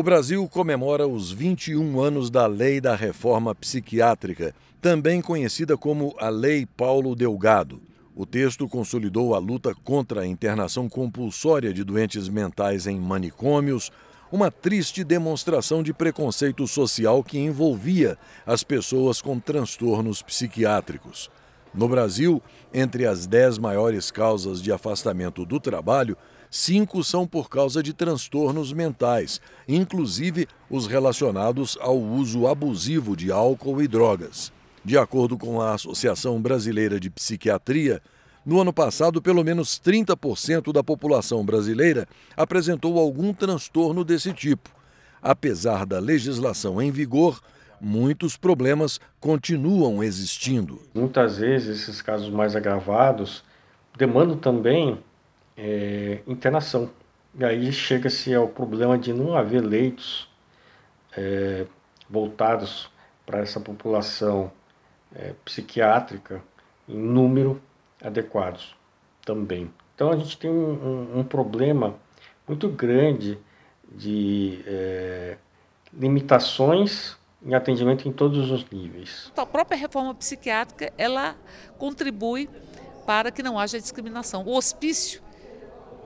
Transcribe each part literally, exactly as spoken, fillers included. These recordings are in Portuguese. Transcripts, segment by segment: O Brasil comemora os vinte e um anos da Lei da Reforma Psiquiátrica, também conhecida como a Lei Paulo Delgado. O texto consolidou a luta contra a internação compulsória de doentes mentais em manicômios, uma triste demonstração de preconceito social que envolvia as pessoas com transtornos psiquiátricos. No Brasil, entre as dez maiores causas de afastamento do trabalho, cinco são por causa de transtornos mentais, inclusive os relacionados ao uso abusivo de álcool e drogas. De acordo com a Associação Brasileira de Psiquiatria, no ano passado, pelo menos trinta por cento da população brasileira apresentou algum transtorno desse tipo. Apesar da legislação em vigor, muitos problemas continuam existindo. Muitas vezes, esses casos mais agravados demandam também É, internação. E aí chega-se ao problema de não haver leitos é, voltados para essa população é, psiquiátrica em número adequados também. Então a gente tem um, um, um problema muito grande de é, limitações em atendimento em todos os níveis. A própria reforma psiquiátrica, ela contribui para que não haja discriminação. O hospício,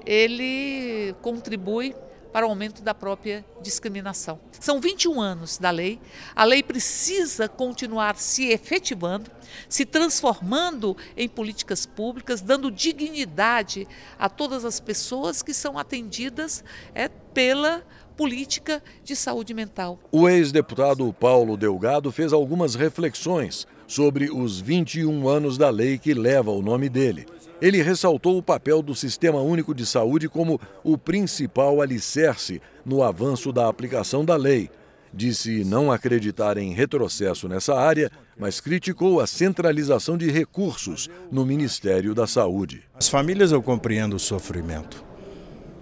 ele contribui para o aumento da própria discriminação. São vinte e um anos da lei, a lei precisa continuar se efetivando, se transformando em políticas públicas, dando dignidade a todas as pessoas que são atendidas é, pela política de saúde mental. O ex-deputado Paulo Delgado fez algumas reflexões sobre os vinte e um anos da lei que leva o nome dele. Ele ressaltou o papel do Sistema Único de Saúde como o principal alicerce no avanço da aplicação da lei. Disse não acreditar em retrocesso nessa área, mas criticou a centralização de recursos no Ministério da Saúde. As famílias eu compreendo o sofrimento,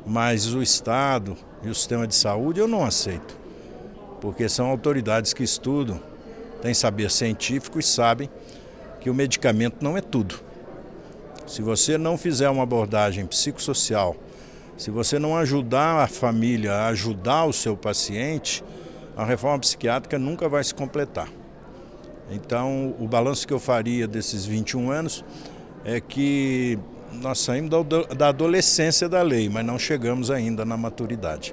mas o Estado e o sistema de saúde eu não aceito, porque são autoridades que estudam, têm saber científico e sabem que o medicamento não é tudo. Se você não fizer uma abordagem psicossocial, se você não ajudar a família a ajudar o seu paciente, a reforma psiquiátrica nunca vai se completar. Então, o balanço que eu faria desses vinte e um anos é que nós saímos da adolescência da lei, mas não chegamos ainda na maturidade.